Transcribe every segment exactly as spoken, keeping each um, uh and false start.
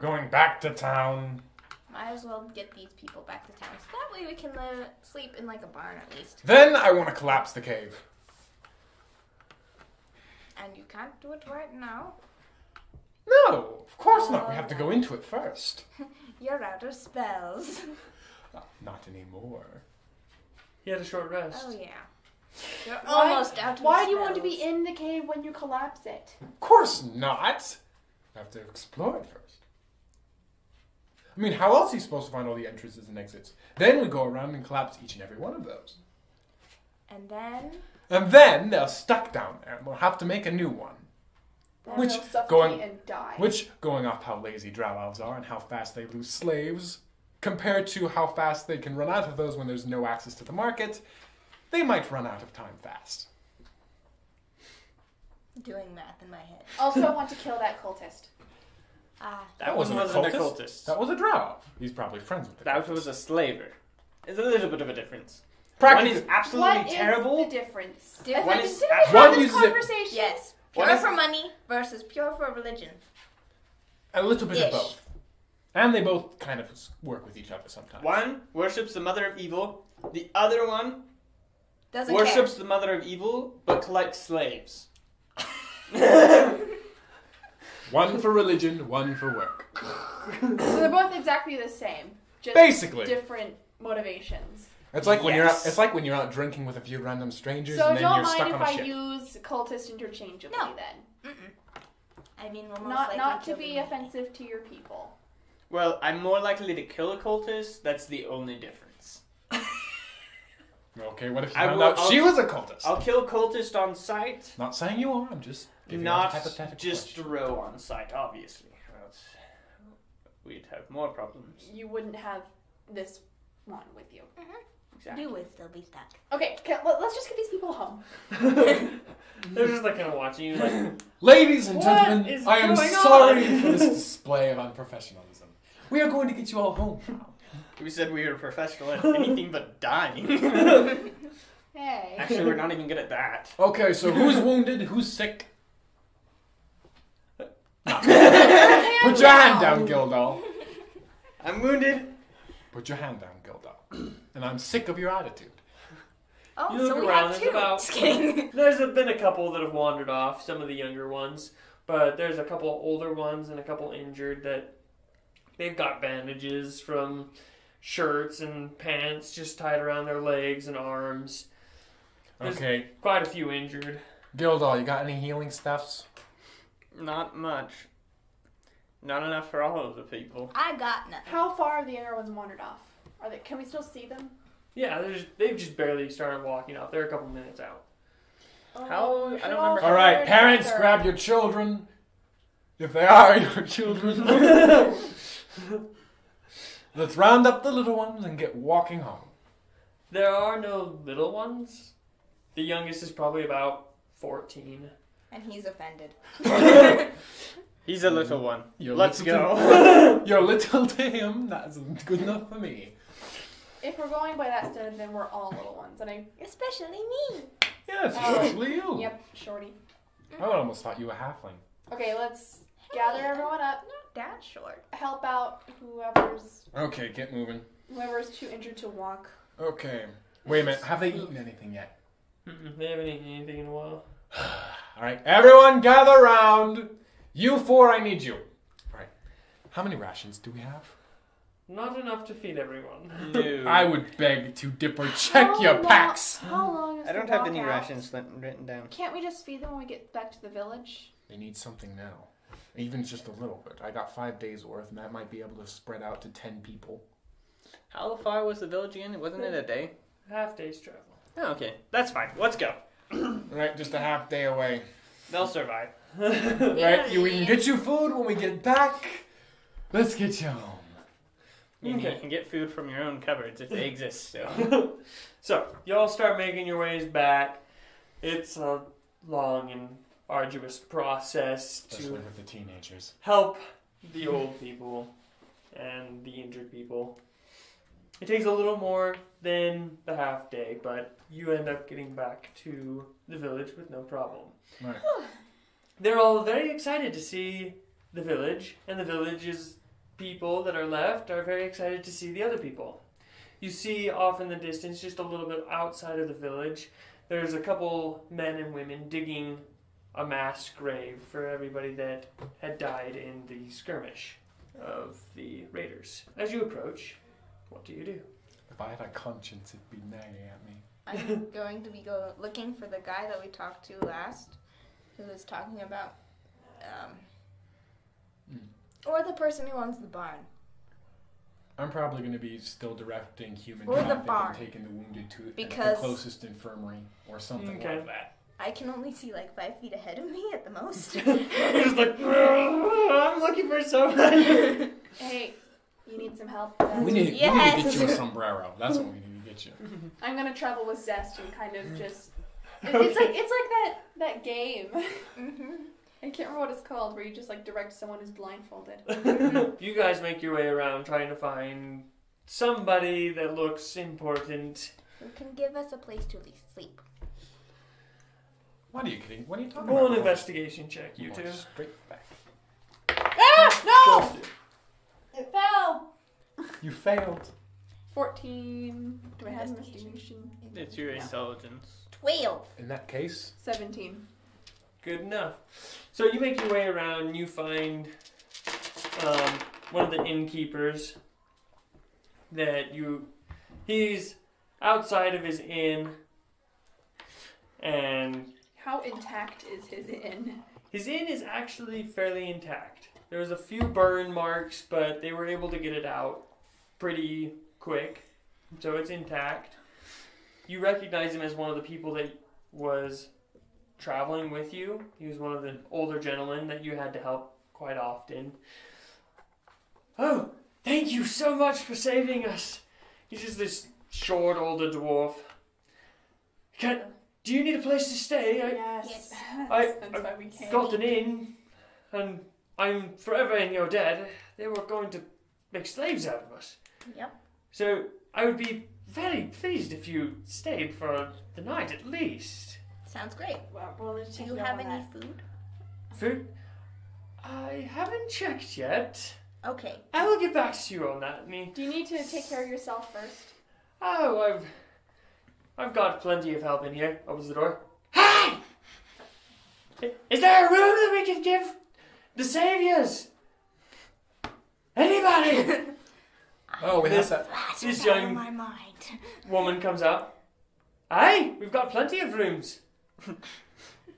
We're going back to town. Might as well get these people back to town. So that way we can live, sleep in like a barn at least. Then I want to collapse the cave. And you can't do it right now? No, of course oh, not. We have to go into it first. You're out of spells. Uh, not anymore. He had a short rest. Oh, yeah. You're almost why, out of Why spells. Do you want to be in the cave when you collapse it? Of course not. I have to explore it first. I mean, how else are you supposed to find all the entrances and exits? Then we go around and collapse each and every one of those. And then? And then they're stuck down there and we'll have to make a new one. Then which going and die. Which, going off how lazy drow elves are and how fast they lose slaves, compared to how fast they can run out of those when there's no access to the market, they might run out of time fast. Doing math in my head. Also, I want to kill that cultist. Ah. That, that wasn't, wasn't a, cultist. a cultist. That was a drow. He's probably friends with the That cultist. was a slaver. There's a little bit of a difference. Practice. One is absolutely what terrible. What is the difference? Did one is did we have this conversation? Yes. Pure one for is... money versus pure for religion. A little bit Ish. of both. And they both kind of work with each other sometimes. One worships the mother of evil. The other one Doesn't worships care. the mother of evil but collects slaves. One for religion, one for work. So they're both exactly the same. Just Basically. different motivations. It's like yes. when you're out, it's like when you're out drinking with a few random strangers so and then you're stuck on a I ship. So don't mind if I use cultist interchangeably no. then. Mm-mm. I mean, we're most not likely not to be offensive to your people. Well, I'm more likely to kill a cultist. That's the only difference. Okay, what if you found out she was a cultist? I'll kill a cultist on sight. Not saying you are. I'm just. Not just a row on site, obviously. We'd have more problems. You wouldn't have this one with you. Mm-hmm. Exactly. You would still be stuck. Okay, let's just get these people home. They're just like kind of watching you, like, ladies and gentlemen, I am sorry for this display of unprofessionalism. We are going to get you all home now. We said we were professional at anything but dying. Hey. Actually, we're not even good at that. Okay, so who's wounded? Who's sick? Put your hand down, Gildal. I'm wounded. Put your hand down, Gildal. And I'm sick of your attitude. Oh, you look so we around, have two. There's, about, there's been a couple that have wandered off, some of the younger ones. But there's a couple older ones and a couple injured that they've got bandages from shirts and pants just tied around their legs and arms. There's okay. quite a few injured. Gildal, you got any healing stuffs? Not much. Not enough for all of the people. I got nothing. How far are the inner ones wandered off? Are they? Can we still see them? Yeah, just, they've just barely started walking off. They're a couple minutes out. Oh, How? I don't remember. All right, parents, together. grab your children. If they are your children. Let's round up the little ones and get walking home. There are no little ones. The youngest is probably about fourteen. And he's offended. He's a little one. You're Let's little go. To, you're little to him. That's good enough for me. If we're going by that standard, then we're all little ones, and I especially me. Yes, especially you. Yep, shorty. I almost thought you were halfling. Okay, let's hey, gather everyone up. Not that short. Help out whoever's. Okay, get moving. Whoever's too injured to walk. Okay. Wait a minute. Have they eaten anything yet? Mm-mm, they haven't eaten anything in a while. All right, everyone, gather round. You four, I need you. All right. How many rations do we have? Not enough to feed everyone. No. I would beg to dipper check how your long, packs. How long is I don't have any out? rations written down. Can't we just feed them when we get back to the village? They need something now. Even just a little bit. I got five days worth, and that might be able to spread out to ten people. How far was the village again? Wasn't it a day? Half day's travel. Oh, okay. That's fine. Let's go. Right, just a half day away. They'll survive. Right, you, we can get you food when we get back. Let's get you home. You okay. can get food from your own cupboards if they exist still. So, so y'all start making your ways back. It's a long and arduous process Especially to with the teenagers. help the old people and the injured people. It takes a little more than the half day, but you end up getting back to the village with no problem. Right. They're all very excited to see the village, and the village is people that are left are very excited to see the other people. You see off in the distance, just a little bit outside of the village, there's a couple men and women digging a mass grave for everybody that had died in the skirmish of the raiders. As you approach, what do you do? If I had a conscience, it'd be nagging at me. I'm going to be go looking for the guy that we talked to last, who was talking about, um, mm. or the person who owns the barn. I'm probably going to be still directing human traffic and taking the wounded to because the closest infirmary or something okay. like that. I can only see like five feet ahead of me at the most. Just like, I'm looking for someone. Hey, you need some help? We need, yes. we need to get you a sombrero. That's what we need to get you. I'm going to travel with Zest and kind of just... It, okay. It's like it's like that, that game. Mm-hmm. I can't remember what it's called, where you just like direct someone who's blindfolded. You guys make your way around trying to find somebody that looks important. Who can give us a place to sleep. What are you kidding? What are you talking Roll about? Roll an investigation check, you two. Straight back. Ah! No! It fell! You failed. fourteen. Do I have investigation? It's your intelligence. twelve. In that case? seventeen. Good enough. So you make your way around, you find um, one of the innkeepers that you, he's outside of his inn, and... How intact is his inn? His inn is actually fairly intact. There was a few burn marks, but they were able to get it out pretty quick, so it's intact. You recognize him as one of the people that was... traveling with you. He was one of the older gentlemen that you had to help quite often. Oh, thank you so much for saving us. He's just this short, older dwarf. Can, do you need a place to stay? I, yes. I, I've got an inn, and I'm forever in your debt. They were going to make slaves out of us. Yep. So I would be very pleased if you stayed for the night at least. Sounds great. Well, we'll do you have any that. food? Food? I haven't checked yet. Okay. I will get back to you on that. I mean, do you need to take care of yourself first? Oh, I've... I've got plenty of help in here. Opens the door. Hi! Hey! Is there a room that we can give the saviors? Anybody? Oh, we have that. This young my mind. woman comes out. Aye, we've got plenty of rooms.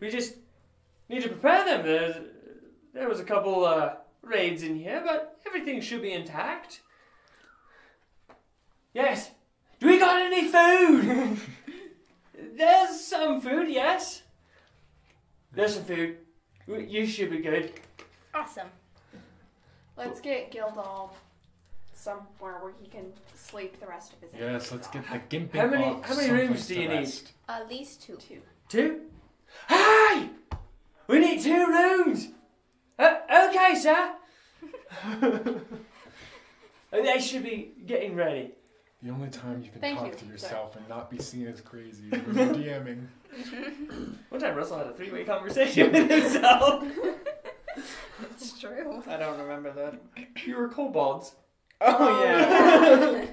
We just need to prepare them. There's, there was a couple uh, raids in here, but everything should be intact. Yes. Do we got any food? There's some food, yes. There's some food. You should be good. Awesome. Let's get Gildal somewhere where he can sleep the rest of his yes days. Let's get the gimping how many box, how many rooms do you need? At least two. Two? Two? Hi! We need two rooms! Uh, okay, sir! They should be getting ready. The only time you can Thank talk you. to yourself Sorry. and not be seen as crazy is when you're DMing. One time Russell had a three-way conversation with himself. It's true. I don't remember that. You were kobolds. Oh, yeah.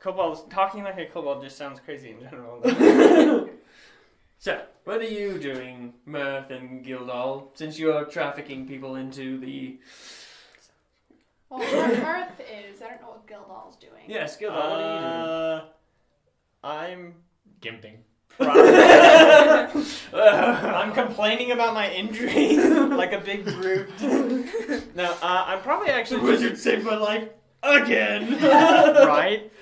Kobolds, talking like a kobold just sounds crazy in general. So, what are you doing, Mirth and Gildal, since you are trafficking people into the... Well, what Mirth is, I don't know what Gildal's doing. Yes, Gildal, uh, what are you doing? I'm... Gimping. I'm complaining about my injuries like a big brute. No, uh, I'm probably actually... The wizard saved my life again! Right?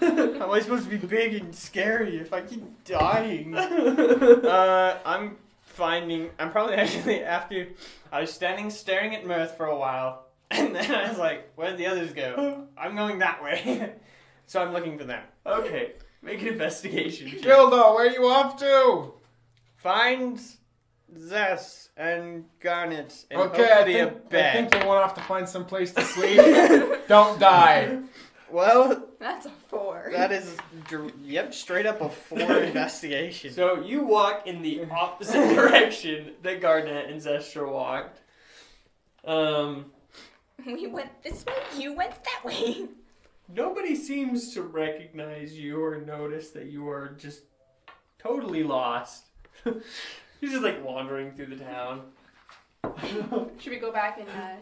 Am I supposed to be big and scary if I keep dying? Uh, I'm finding... I'm probably actually after... I was standing staring at Mirth for a while, and then I was like, where'd the others go? I'm going that way. So I'm looking for them. Okay. Make an investigation. Gildal, where are you off to? Find Zest and Garnet. And okay, I think, a bed. I think they went off to find some place to sleep. Don't die. Well, that's a four. That is, yep, straight up a four investigation. So you walk in the opposite direction that Garnet and Zestra walked. Um, We went this way, you went that way. Nobody seems to recognize you or notice that you are just totally lost. You're just like wandering through the town. Should we go back and uh,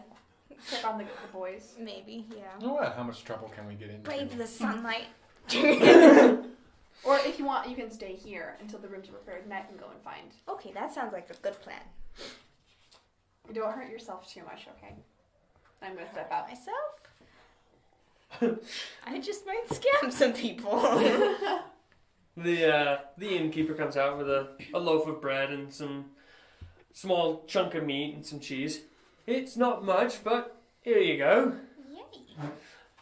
check on the, the boys? Maybe, yeah. Oh, well, how much trouble can we get into? Brave the sunlight. Or if you want, you can stay here until the rooms are prepared and I can go and find. Okay, that sounds like a good plan. You don't hurt yourself too much, okay? I'm going to step out. Myself? I just might scam some people. the uh, the innkeeper comes out with a, a loaf of bread and some small chunk of meat and some cheese. It's not much, but here you go. Yay.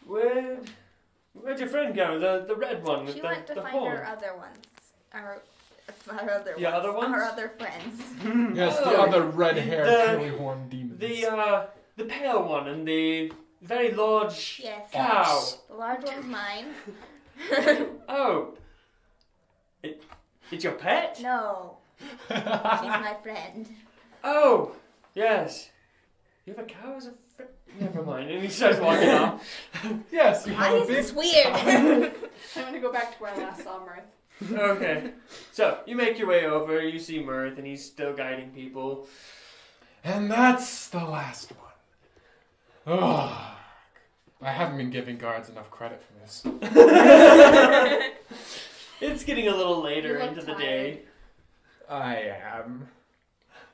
Where, where'd your friend go? The the red one with the horn. She went to find her other ones. Our, our other, yeah, ones. other ones? Our other friends. Yes, oh, the other red-haired, curly-horned demons. The, uh, the pale one and the... very large yes. cow. The large one's mine. Oh. It, it's your pet? No. She's my friend. Oh, yes. You have a cow as a friend? Never mind. And he starts walking off. Yes. You Why have is a big this weird? I'm going to go back to where I last saw Mirth. Okay. So, you make your way over. You see Mirth, and he's still guiding people. And that's the last one. Oh. I haven't been giving guards enough credit for this. It's getting a little later into tired. the day. I am.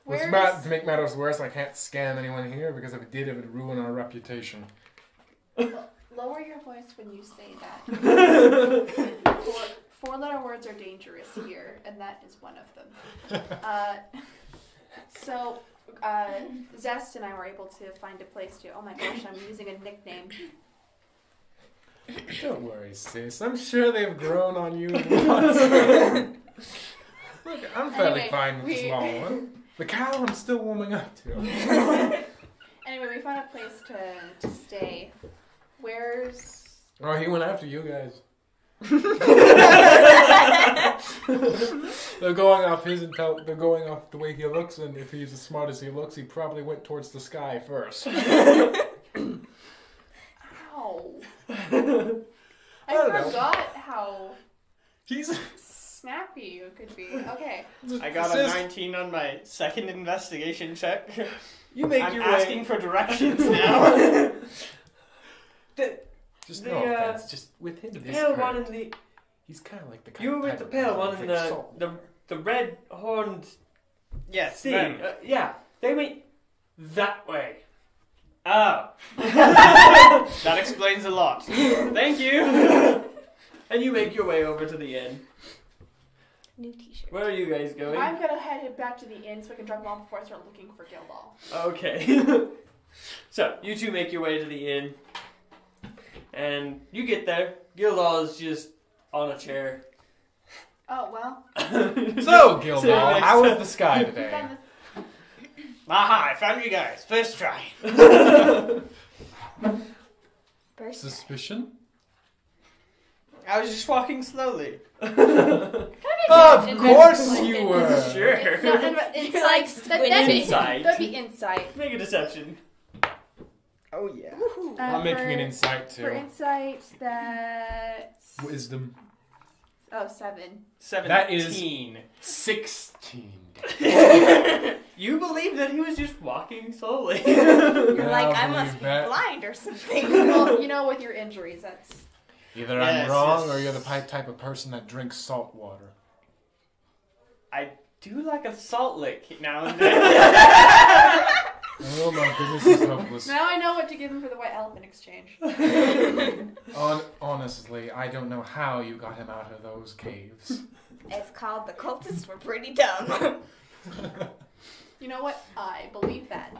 Where's... Which, to make matters worse, I can't scam anyone here because if it did, it would ruin our reputation. L lower your voice when you say that. Four-letter four words are dangerous here, and that is one of them. Uh, so... Uh, Zest and I were able to find a place to... Oh my gosh, I'm using a nickname. Don't worry, sis. I'm sure they've grown on you. Look, I'm fairly anyway, fine with we, this long one. The cow I'm still warming up to. Anyway, we found a place to, to stay. Where's... Oh, he went after you guys. They're going off his intel. They're going off the way he looks, and if he's as smart as he looks, he probably went towards the sky first. Ow! I, I forgot know. how Jesus. snappy you could be. Okay, I got a nineteen on my second investigation check. You make I'm your asking way. for directions now. the, Just the, no offense, uh, just with him. The pale one and the... He's kind of like the... Kind you were with the pale one and the, the, the red-horned... Yes, them. Uh, yeah, they went that way. Oh. That explains a lot. Thank you. And you make your way over to the inn. New t-shirt. Where are you guys going? I'm going to head back to the inn so I can drop them off before I start looking for Gildal. Okay. So, you two make your way to the inn. And you get there, Gildal is just on a chair. Oh, well. So, Gildal, how was the sky today? Aha, I found you guys. First try. First Suspicion? I was just walking slowly. Of course you were. Sure. It's, not, it's like, that'd be insight. That'd be insight. Make a deception. Oh, yeah. Uh, I'm making for, an insight, too. For insight, that's... Wisdom. Oh, seven. Seventeen. That is sixteen. You believe that he was just walking slowly. You're yeah, like, I must be that. blind or something. Well, you know, with your injuries, that's... Either yes, I'm wrong, yes. or you're the type of person that drinks salt water. I do like a salt lick now and then. Oh my goodness, is hopeless. Now I know what to give him for the white elephant exchange. On, honestly, I don't know how you got him out of those caves. It's called the cultists were pretty dumb. You know what? I believe that.